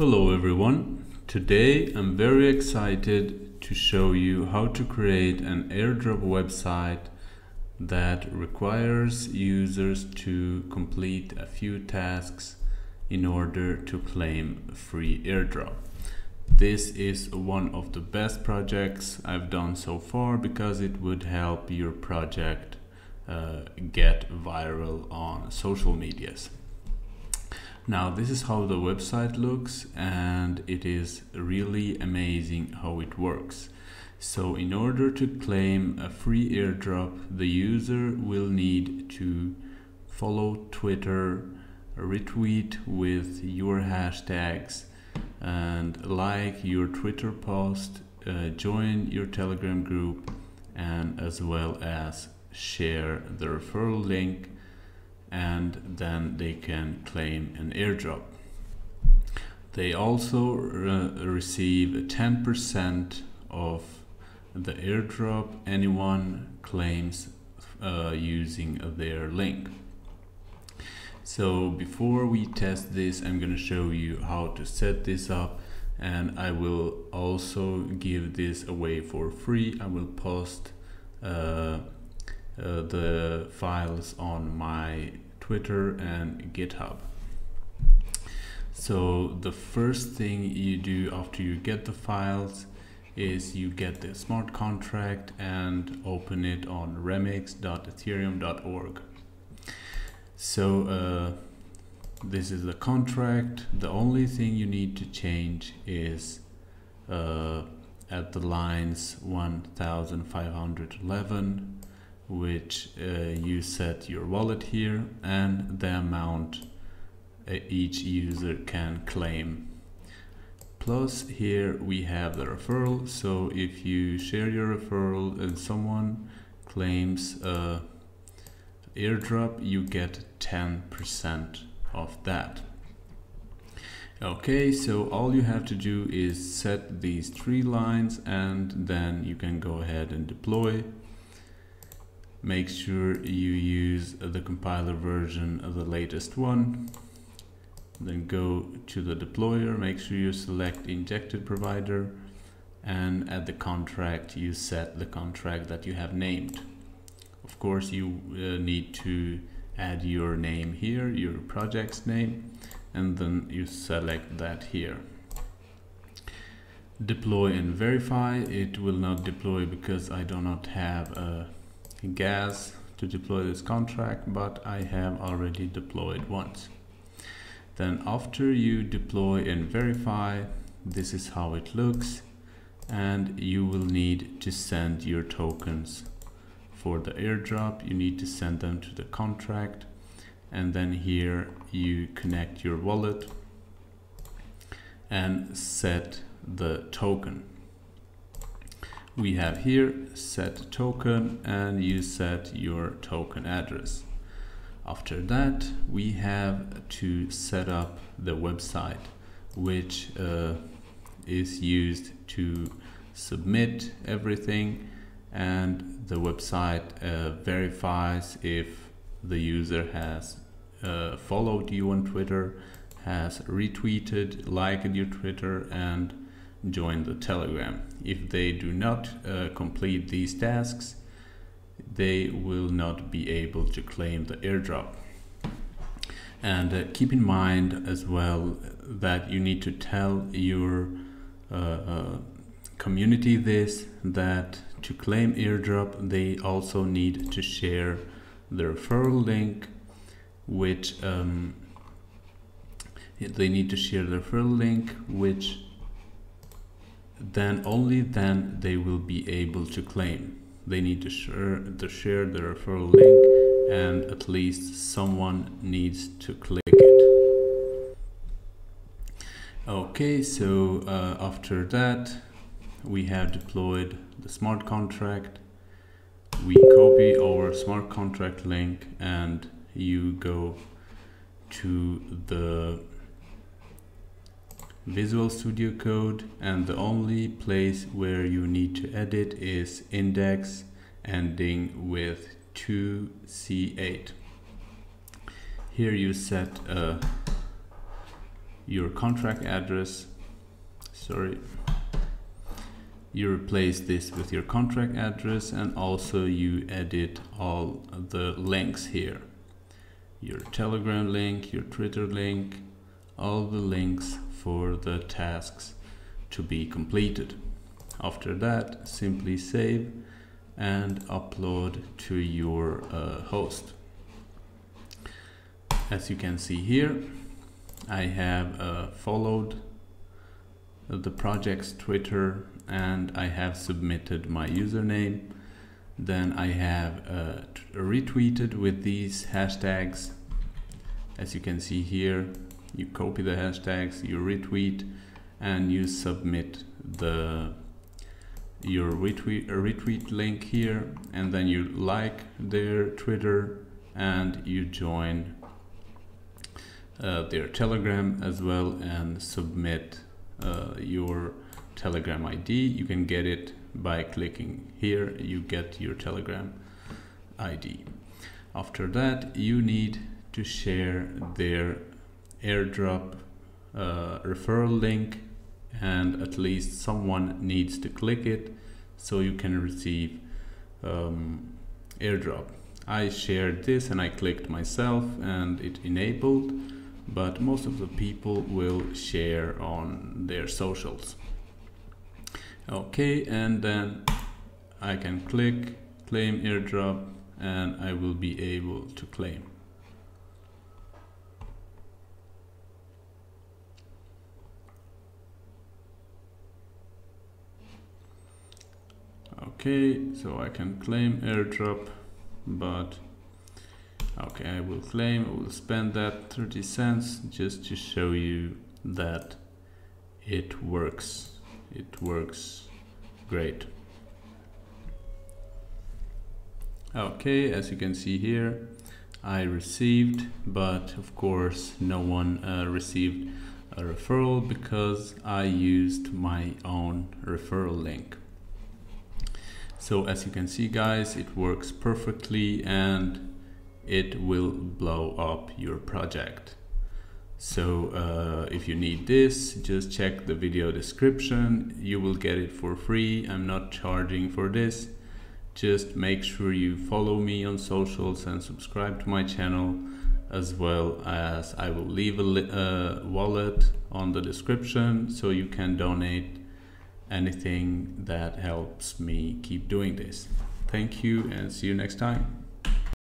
Hello everyone, today I'm very excited to show you how to create an airdrop website that requires users to complete a few tasks in order to claim a free airdrop. This is one of the best projects I've done so far because it would help your project get viral on social medias. Now, this is how the website looks, and it is really amazing how it works. So in order to claim a free airdrop, the user will need to follow Twitter, retweet with your hashtags, and like your Twitter post, join your Telegram group, and as well as share the referral link, and then they can claim an airdrop. They also receive 10% of the airdrop anyone claims using their link. So before we test this, I'm going to show you how to set this up, and I will also give this away for free. I will post the files on my Twitter and GitHub. So the first thing you do after you get the files is you get the smart contract and open it on remix.ethereum.org. So this is the contract. The only thing you need to change is at the lines 1511, which you set your wallet here, and the amount each user can claim. Plus here we have the referral, so if you share your referral and someone claims a airdrop, you get 10% of that. Okay, so all you have to do is set these three lines, and then you can go ahead and deploy. Make sure you use the compiler version of the latest one. Then go to the deployer, make sure you select injected provider, and at the contract you set the contract that you have named. Of course, you need to add your name here, your project's name, and then you select that here. Deploy and verify. It will not deploy because I do not have a gas to deploy this contract, but I have already deployed once. Then after you deploy and verify, this is how it looks, and you will need to send your tokens for the airdrop. You need to send them to the contract, and then here you connect your wallet and set the token. We have here set token, and you set your token address. After that, we have to set up the website, which is used to submit everything, and the website verifies if the user has followed you on Twitter, has retweeted, liked your Twitter, and join the Telegram. If they do not complete these tasks, they will not be able to claim the airdrop. And keep in mind as well that you need to tell your community this, that to claim airdrop they also need to share the referral link, which then only then they will be able to claim. They need to share the referral link, and at least someone needs to click it. Okay, so after that we have deployed the smart contract. We copy our smart contract link, and you go to the Visual Studio Code, and the only place where you need to edit is index ending with 2c8. Here you set your contract address. Sorry. You replace this with your contract address, and also you edit all the links here. Your Telegram link, your Twitter link, all the links for the tasks to be completed. After that, simply save and upload to your host. As you can see here, I have followed the project's Twitter, and I have submitted my username. Then I have retweeted with these hashtags. As you can see here, you copy the hashtags, you retweet, and you submit your retweet link here, and then you like their Twitter and you join their Telegram as well, and submit your Telegram ID. You can get it by clicking here, you get your Telegram ID. After that, you need to share their AirDrop referral link, and at least someone needs to click it so you can receive AirDrop. I shared this and I clicked myself and it enabled, but most of the people will share on their socials. Okay, and then I can click claim AirDrop and I will be able to claim. Okay, so I can claim AirDrop, but okay, I will claim, I will spend that 30 cents just to show you that it works. It works great. Okay, as you can see here, I received, but of course no one received a referral because I used my own referral link. So as you can see guys, it works perfectly and it will blow up your project. So if you need this, just check the video description. You will get it for free. I'm not charging for this. Just make sure you follow me on socials and subscribe to my channel, as well as I will leave a wallet on the description so you can donate anything that helps me keep doing this. Thank you and see you next time.